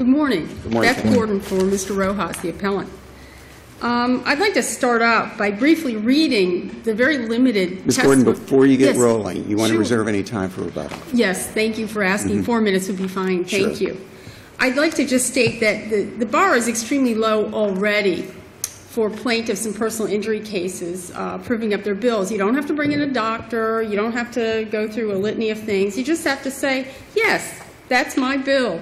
Good morning. Good morning. Beth Gordon for Mr. Rojas, the appellant. I'd like to start out by briefly reading the very limited. Ms. Gordon, before you get rolling, you want to reserve any time for rebuttal? Yes, thank you for asking. 4 minutes would be fine. Thank you. I'd like to just state that the bar is extremely low already for plaintiffs in personal injury cases proving up their bills. You don't have to bring in a doctor. You don't have to go through a litany of things. You just have to say, yes, that's my bill.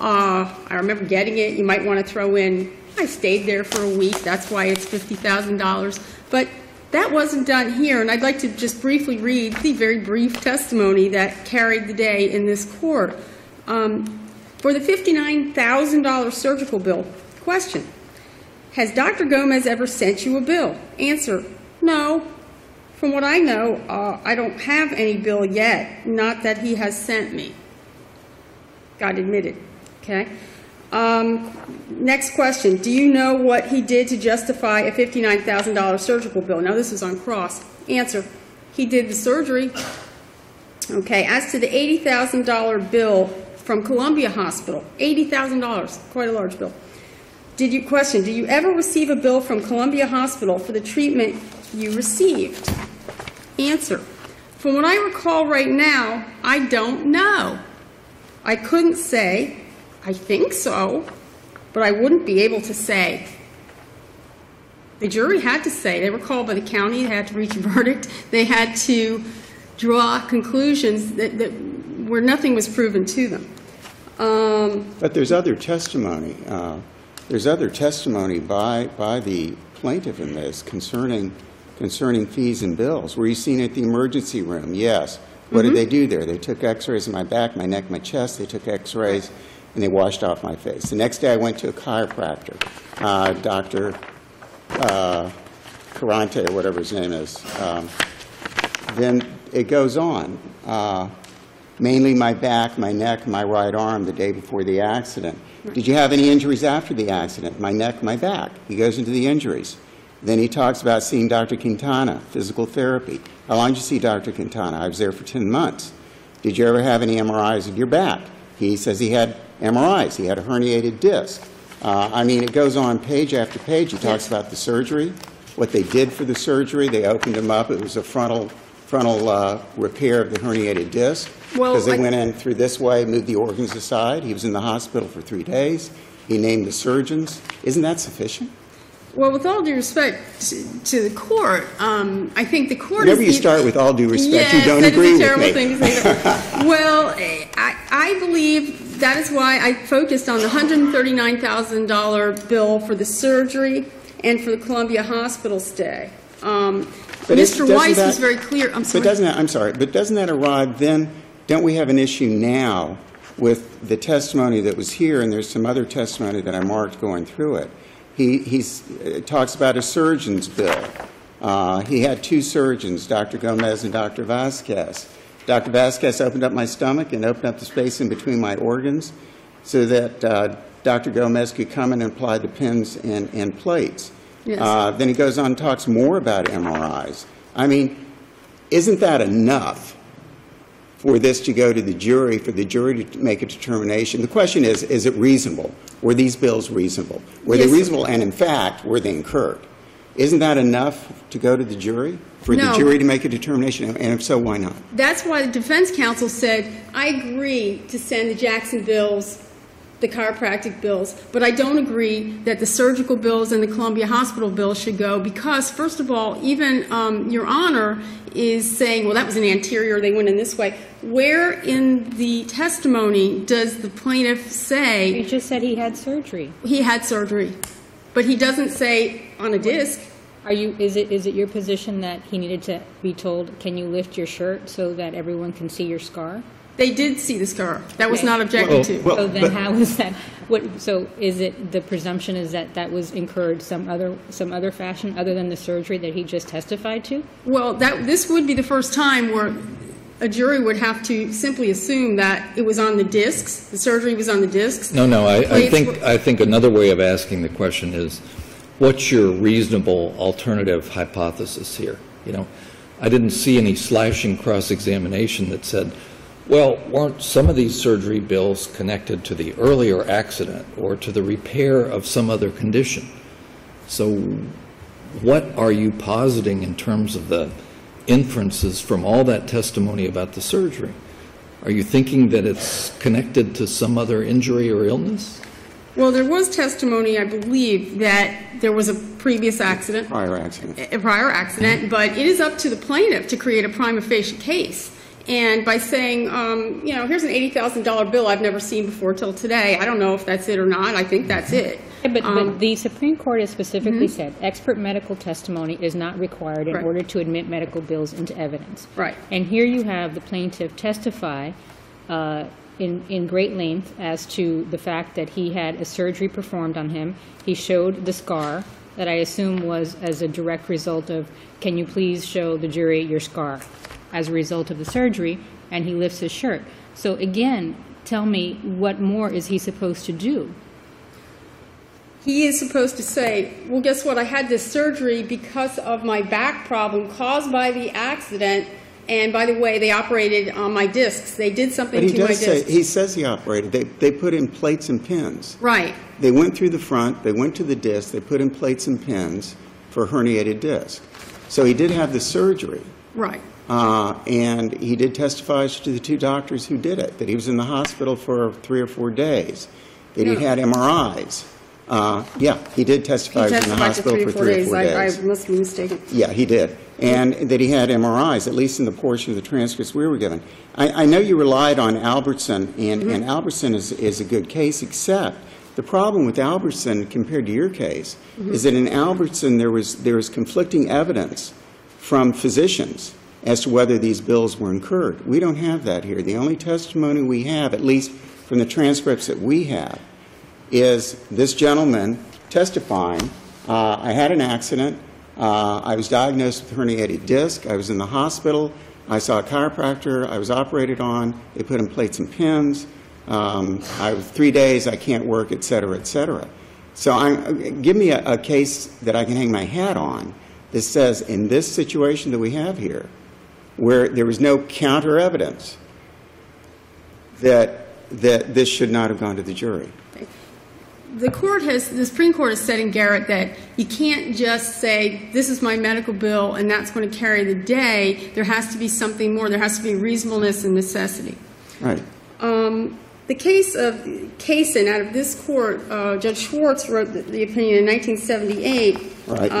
I remember getting it. You might want to throw in, I stayed there for a week. That's why it's $50,000. But that wasn't done here, and I'd like to just briefly read the very brief testimony that carried the day in this court. For the $59,000 surgical bill, question, has Dr. Gomez ever sent you a bill? Answer, no. From what I know, I don't have any bill yet, not that he has sent me. Got admitted, okay? Next question, do you know what he did to justify a $59,000 surgical bill? Now, this is on cross. Answer, he did the surgery. Okay, as to the $80,000 bill from Columbia Hospital, $80,000, quite a large bill. Did you, question, do you ever receive a bill from Columbia Hospital for the treatment you received? Answer, from what I recall right now, I don't know. I couldn't say, I think so, but I wouldn't be able to say. The jury had to say. They were called by the county. They had to reach a verdict. They had to draw conclusions that where nothing was proven to them. But there's other testimony. There's other testimony by the plaintiff in this concerning fees and bills. Were you seen at the emergency room? Yes. What did they do there? They took x-rays of my back, my neck, my chest. They took x-rays, and they washed off my face. The next day, I went to a chiropractor, Dr. Carante or whatever his name is. Then it goes on. Mainly my back, my neck, my right arm the day before the accident. Did you have any injuries after the accident? My neck, my back. He goes into the injuries. Then he talks about seeing Dr. Quintana, physical therapy. How long did you see Dr. Quintana? I was there for 10 months. Did you ever have any MRIs of your back? He says he had MRIs. He had a herniated disc. I mean, it goes on page after page. He talks about the surgery, what they did for the surgery. They opened him up. It was a frontal repair of the herniated disc. Because they went in through this way, moved the organs aside. He was in the hospital for 3 days. He named the surgeons. Isn't that sufficient? Well, with all due respect to the court, I think the court is... Whenever you start with all due respect, you don't agree with me. Yes, that is a terrible thing to say. Well, I believe that is why I focused on the $139,000 bill for the surgery and for the Columbia Hospital stay. But Mr. Weiss was very clear. I'm sorry. But doesn't that, I'm sorry. But doesn't that arrive then? Don't we have an issue now with the testimony that was here, and there's some other testimony that I marked going through it. He talks about a surgeon's bill. He had two surgeons, Dr. Gomez and Dr. Vasquez. Dr. Vasquez opened up my stomach and opened up the space in between my organs so that Dr. Gomez could come in and apply the pins and plates. Yes. Then he goes on and talks more about MRIs. I mean, isn't that enough for this to go to the jury, for the jury to make a determination? The question is it reasonable? Were these bills reasonable? Were they reasonable, and in fact, were they incurred? Isn't that enough to go to the jury, for the jury to make a determination? And if so, why not? That's why the defense counsel said, I agree to send the Jackson bills, the chiropractic bills, but I don't agree that the surgical bills and the Columbia Hospital bills should go because, first of all, even Your Honor is saying, well, that was an anterior, they went in this way. Where in the testimony does the plaintiff say... You just said he had surgery. He had surgery, but he doesn't say on a disc. Is it your position that he needed to be told, can you lift your shirt so that everyone can see your scar? They did see the scar. That was not objected to. Well, so then how is that? So is it the presumption is that that was incurred some other fashion other than the surgery that he just testified to? Well, this would be the first time where a jury would have to simply assume that it was on the discs, the surgery was on the discs. No, I think another way of asking the question is, what's your reasonable alternative hypothesis here? You know, I didn't see any slashing cross-examination that said, Well, weren't some of these surgery bills connected to the earlier accident or to the repair of some other condition? So what are you positing in terms of the inferences from all that testimony about the surgery? Are you thinking that it's connected to some other injury or illness? Well, there was testimony, I believe, that there was a previous accident. A prior accident, but it is up to the plaintiff to create a prima facie case. And by saying, you know, here's an $80,000 bill I've never seen before till today, I don't know if that's it or not. I think that's it. Yeah, but the Supreme Court has specifically said expert medical testimony is not required in order to admit medical bills into evidence. Right. And here you have the plaintiff testify in great length as to the fact that he had a surgery performed on him. He showed the scar that I assume was as a direct result of, can you please show the jury your scar as a result of the surgery, and he lifts his shirt. So again, tell me, what more is he supposed to do? He is supposed to say, well, guess what? I had this surgery because of my back problem caused by the accident. And by the way, they operated on my discs. They did something to my discs. But he does say, he says he operated. They put in plates and pins. Right. They went through the front. They went to the disc. They put in plates and pins for a herniated disc. So he did have the surgery. Right. And he did testify to the two doctors who did it, that he was in the hospital for 3 or 4 days, that he had MRIs. Yeah, he did testify he was in the hospital for 3 or 4 days. I must be mistaken. Yeah, he did. And that he had MRIs, at least in the portion of the transcripts we were given. I know you relied on Albertson, and, and Albertson is a good case, except the problem with Albertson compared to your case is that in Albertson there was conflicting evidence from physicians as to whether these bills were incurred. We don't have that here. The only testimony we have, at least from the transcripts that we have, is this gentleman testifying, I had an accident, I was diagnosed with herniated disc, I was in the hospital, I saw a chiropractor, I was operated on, they put in plates and pins, I was 3 days, I can't work, et cetera, et cetera. So give me a case that I can hang my hat on that says in this situation that we have here, where there was no counter evidence, that this should not have gone to the jury. The Supreme Court has said in Garrett that you can't just say, this is my medical bill and that's going to carry the day. There has to be something more. There has to be reasonableness and necessity. Right. The case of Kaysen out of this court, Judge Schwartz wrote the opinion in 1978. Right.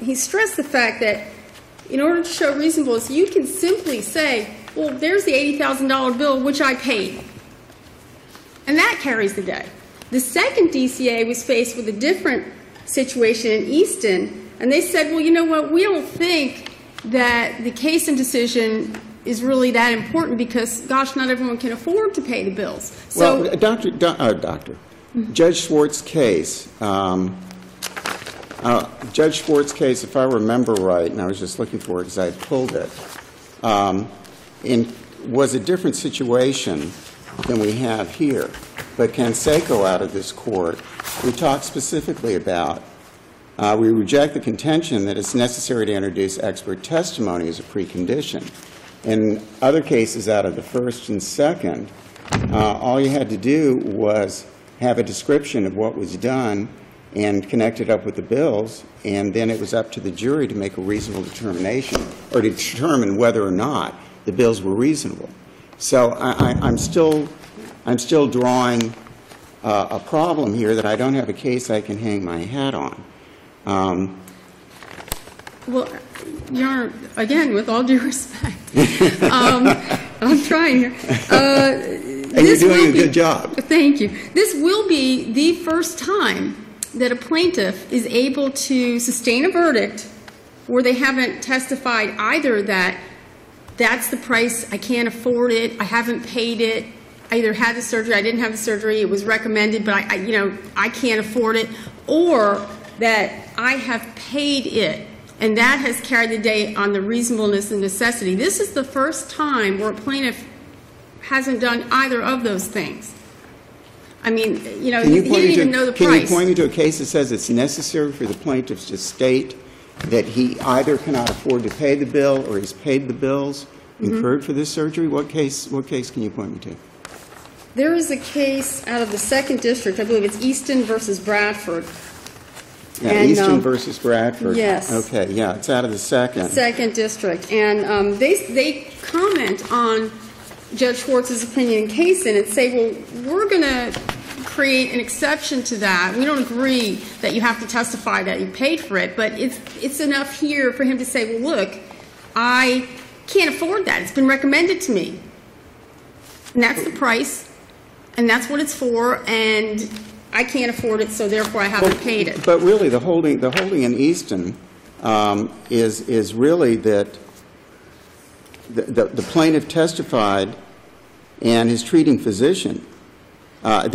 He stressed the fact that in order to show reasonableness, you can simply say, well, there's the $80,000 bill, which I paid. And that carries the day. The second DCA was faced with a different situation in Easton, and they said, well, you know what, we don't think that the Kaysen decision is really that important because, gosh, not everyone can afford to pay the bills. So, well, Judge Schwartz's case, if I remember right, and I was just looking for it because I had pulled it, was a different situation than we have here. But Canseco out of this court, we talked specifically about, we reject the contention that it's necessary to introduce expert testimony as a precondition. In other cases out of the first and second, all you had to do was have a description of what was done and connect it up with the bills, and then it was up to the jury to make a reasonable determination or to determine whether or not the bills were reasonable. So I'm still drawing a problem here that I don't have a case I can hang my hat on. Well, Your Honor, again, with all due respect, I'm trying here. And you're doing a good job. Thank you. This will be the first time that a plaintiff is able to sustain a verdict where they haven't testified either that that's the price, I can't afford it, I haven't paid it, I either had the surgery, I didn't have the surgery, it was recommended, but I you know, I can't afford it, or that I have paid it, and that has carried the day on the reasonableness and necessity. This is the first time where a plaintiff hasn't done either of those things. I mean, you know, he didn't even know the price. Can you point me to a case that says it's necessary for the plaintiff to state that he either cannot afford to pay the bill or he's paid the bills referred for this surgery? What case can you point me to? There is a case out of the 2nd District. I believe it's Easton versus Bradford. Yeah, and, Easton versus Bradford. Yes. Okay, yeah, it's out of the 2nd. 2nd District. And they comment on Judge Schwartz's opinion in Kaysen and say, well, we're going to create an exception to that. We don't agree that you have to testify that you paid for it, but it's enough here for him to say, well, look, I can't afford that. It's been recommended to me. And that's the price. And that's what it's for, and I can't afford it, so therefore I haven't paid it. But really, the holding in Easton is really that the plaintiff testified, and his treating physician, referred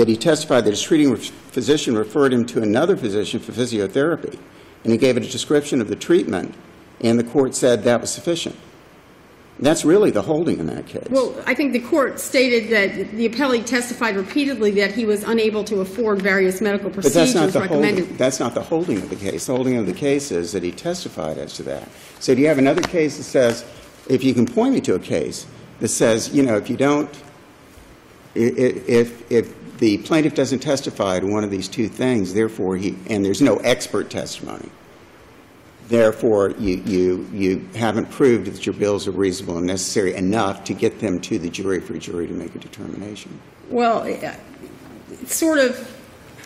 him to another physician for physiotherapy, and he gave it a description of the treatment, and the court said that was sufficient. That's really the holding in that case. Well, I think the court stated that the appellee testified repeatedly that he was unable to afford various medical procedures recommended. That's not the holding of the case. The holding of the case is that he testified as to that. So do you have another case that says, if you can point me to a case that says, you know, if you don't, if the plaintiff doesn't testify to one of these two things, therefore he, and there's no expert testimony, therefore, you haven't proved that your bills are reasonable and necessary enough to get them to the jury for a jury to make a determination. Well, it's sort of,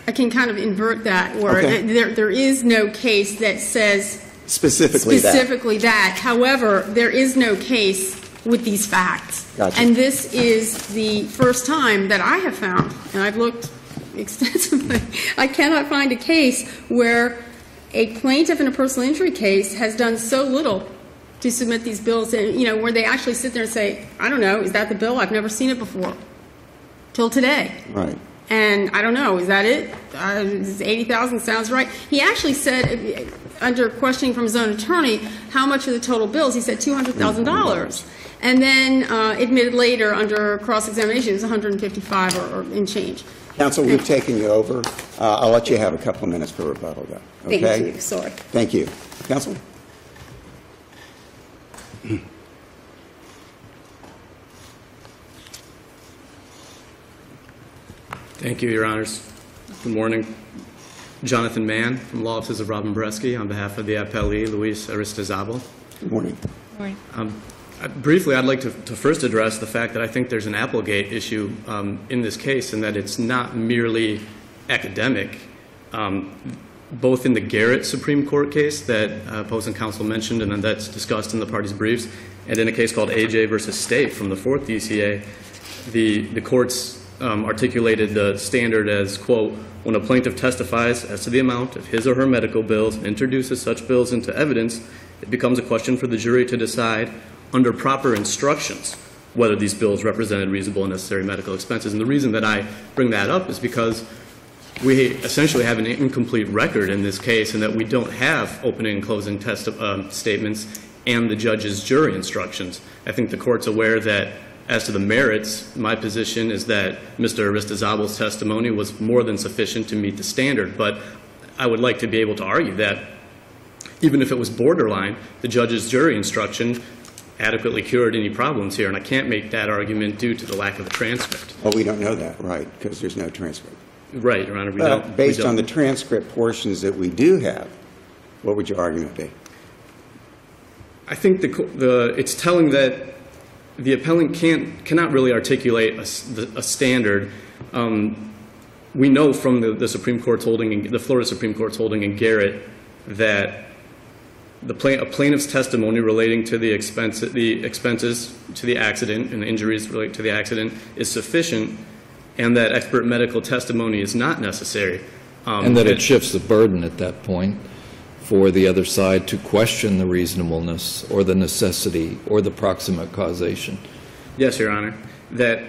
I can kind of invert that, where there is no case that says specifically that. However, there is no case with these facts. Gotcha. And this is the first time that I have found, and I've looked extensively, I cannot find a case where a plaintiff in a personal injury case has done so little to submit these bills, and, you know, where they actually sit there and say, I don't know, is that the bill? I've never seen it before till today. Right. And I don't know, is that it? $80,000 sounds right. He actually said, under questioning from his own attorney, how much are the total bills? He said $200,000. And then admitted later under cross-examination, it was $155 or in change. Counsel, we've taken you over. I'll let you have a couple of minutes for rebuttal, though. Okay? Thank you. Sorry. Thank you. Counsel? Thank you, Your Honors. Good morning. Jonathan Mann from Law Offices of Robin Bresky on behalf of the appellee, Luis Aristizabal. Good morning. Good morning. Briefly, I'd like to first address the fact that I think there's an Applegate issue in this case, and that it's not merely academic. Both in the Garrett Supreme Court case that opposing counsel mentioned, and that's discussed in the parties' briefs, and in a case called AJ versus State from the 4th DCA, the courts articulated the standard as, quote, when a plaintiff testifies as to the amount of his or her medical bills and introduces such bills into evidence, it becomes a question for the jury to decide under proper instructions whether these bills represented reasonable and necessary medical expenses. And the reason that I bring that up is because we essentially have an incomplete record in this case, and that we don't have opening and closing statements and the judge's jury instructions. I think the court's aware that as to the merits, my position is that Mr. Aristizabal's testimony was more than sufficient to meet the standard, but I would like to be able to argue that even if it was borderline, the judge's jury instruction adequately cured any problems here, and I can't make that argument due to the lack of a transcript. Well, we don't know that, right, because there's no transcript. Right, Your Honor. Based on the transcript portions that we do have, what would your argument be? I think it's telling that the appellant cannot really articulate a standard. We know from the Supreme Court's holding, the Florida Supreme Court's holding in Garrett, that a plaintiff's testimony relating to the expenses to the accident and the injuries related to the accident is sufficient, and that expert medical testimony is not necessary. And that it shifts the burden at that point for the other side to question the reasonableness or the necessity or the proximate causation. Yes, Your Honor. That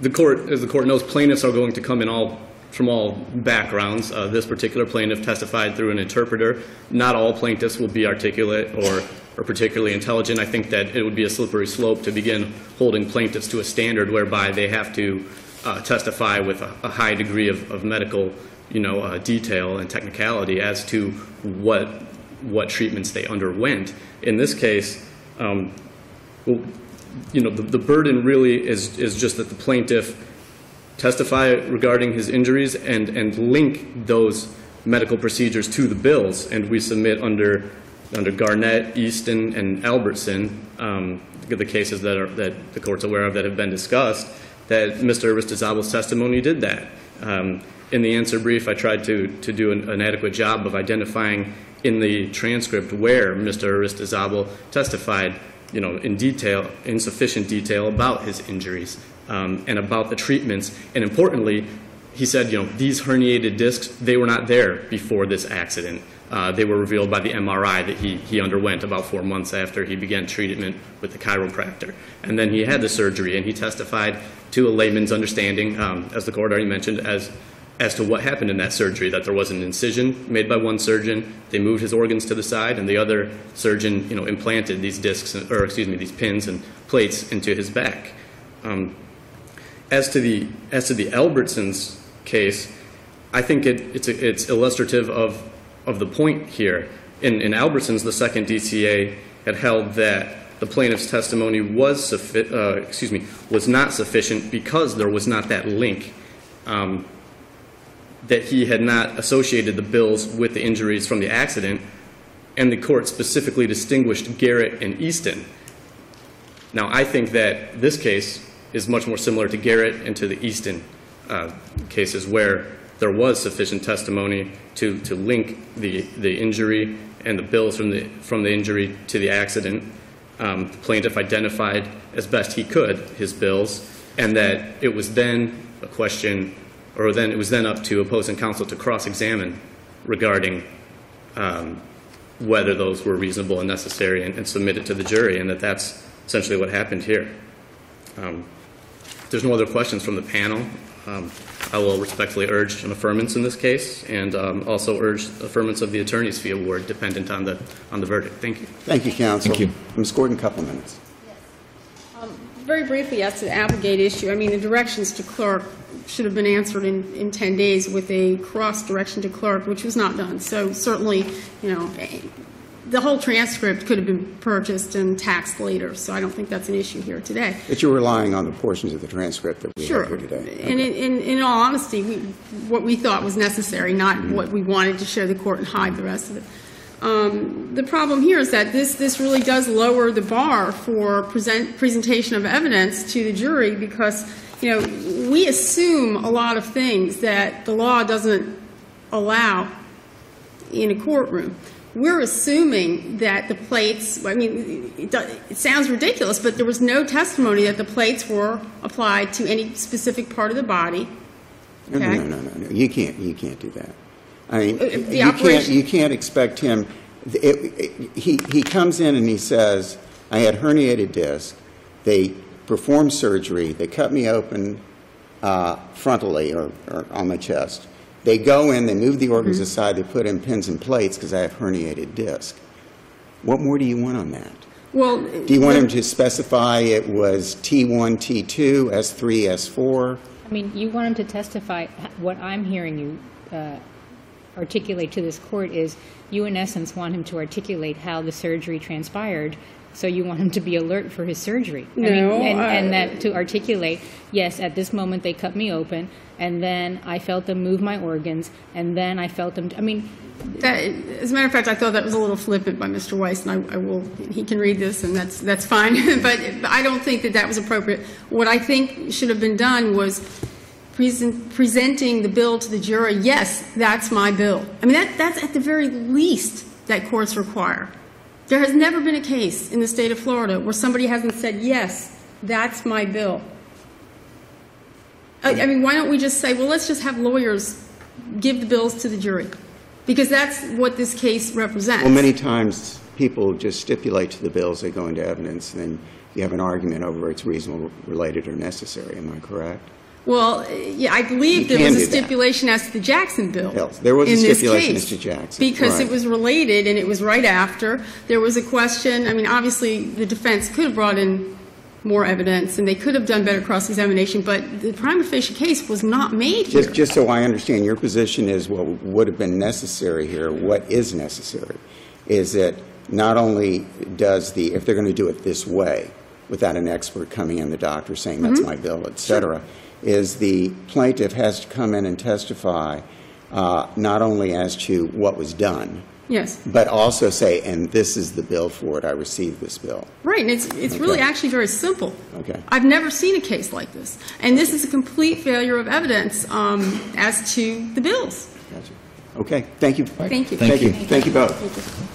the court, as the court knows, plaintiffs are going to come in from all backgrounds. This particular plaintiff testified through an interpreter. Not all plaintiffs will be articulate or particularly intelligent. I think that it would be a slippery slope to begin holding plaintiffs to a standard whereby they have to testify with a high degree of medical, you know, detail and technicality as to what treatments they underwent. In this case, well, you know, the burden really is just that the plaintiff testify regarding his injuries and link those medical procedures to the bills. And we submit under Garrett, Easton, and Albertson, the cases that the court's aware of that have been discussed, that Mr. Aristizabal's testimony did that. In the answer brief, I tried to do an adequate job of identifying in the transcript where Mr. Aristizabal testified, you know, in detail, in sufficient detail about his injuries and about the treatments. And importantly, he said, you know, these herniated discs, they were not there before this accident. They were revealed by the MRI that he underwent about 4 months after he began treatment with the chiropractor. And then he had the surgery, and he testified to a layman's understanding, as the court already mentioned, as to what happened in that surgery, that there was an incision made by one surgeon. They moved his organs to the side, and the other surgeon, you know, implanted these discs, or excuse me, these pins and plates into his back. As to the Albertson's case, I think it's illustrative of the point here. In Albertson's, the second DCA had held that the plaintiff's testimony was not sufficient because there was not that link. That he had not associated the bills with the injuries from the accident, and the court specifically distinguished Garrett and Easton. Now, I think that this case is much more similar to Garrett and to the Easton cases, where there was sufficient testimony to link the injury and the bills from the injury to the accident. The plaintiff identified as best he could his bills, and that it was then a question, or then it was then up to opposing counsel to cross-examine regarding whether those were reasonable and necessary, and submit it to the jury, and that's essentially what happened here. If there's no other questions from the panel, I will respectfully urge an affirmance in this case, and also urge affirmance of the attorney's fee award dependent on the verdict. Thank you. Thank you, counsel. Thank you. Ms. Gordon, a couple minutes. Yes. Very briefly, as to the Applegate issue, I mean, the directions to clerk should have been answered in 10 days with a cross direction to clerk, which was not done. So certainly, you know, the whole transcript could have been purchased and taxed later. So I don't think that's an issue here today. But you're relying on the portions of the transcript that we have here today. Sure. Okay. And in all honesty, what we thought was necessary, not what we wanted to show the court and hide the rest of it. The problem here is that this really does lower the bar for presentation of evidence to the jury, because, you know, we assume a lot of things that the law doesn't allow in a courtroom. We're assuming that the plates, I mean, it sounds ridiculous, but there was no testimony that the plates were applied to any specific part of the body. Okay? No. You can't do that. I mean, you can't expect him. He comes in and he says, I had herniated disc. They performed surgery. They cut me open frontally or on my chest. They go in. They move the organs aside. They put in pins and plates because I have herniated disc. What more do you want on that? Well, do you want him to specify it was T1, T2, S3, S4? I mean, you want him to testify. What I'm hearing you articulate to this court is you, in essence, want him to articulate how the surgery transpired, so you want him to be alert for his surgery. No, I mean, and that to articulate, yes, at this moment they cut me open, and then I felt them move my organs, and then I felt them, I mean. That, as a matter of fact, I thought that was a little flippant by Mr. Weiss, and he can read this, and that's fine, but I don't think that was appropriate. What I think should have been done was presenting the bill to the jury. Yes, that's my bill. I mean, that's at the very least that courts require. There has never been a case in the state of Florida where somebody hasn't said, yes, that's my bill. I mean, why don't we just say, well, let's just have lawyers give the bills to the jury, because that's what this case represents. Well, many times people just stipulate to the bills, they go into evidence, and then you have an argument over it's reasonable, related, or necessary. Am I correct? Well, yeah, I believe there was a stipulation as to the Jackson bill. There was a stipulation as to Jackson. Because it was related and it was right after. There was a question. I mean, obviously, the defense could have brought in more evidence and they could have done better cross-examination, but the prima facie case was not made here. Just so I understand, your position is what would have been necessary here, what is necessary, is that not only if they're going to do it this way, without an expert coming in, the doctor saying, that's my bill, et cetera, is the plaintiff has to come in and testify not only as to what was done, but also say, and this is the bill for it. I received this bill. Right, and it's really actually very simple. I've never seen a case like this. And this is a complete failure of evidence as to the bills. Thank you. Thank you. Thank you both.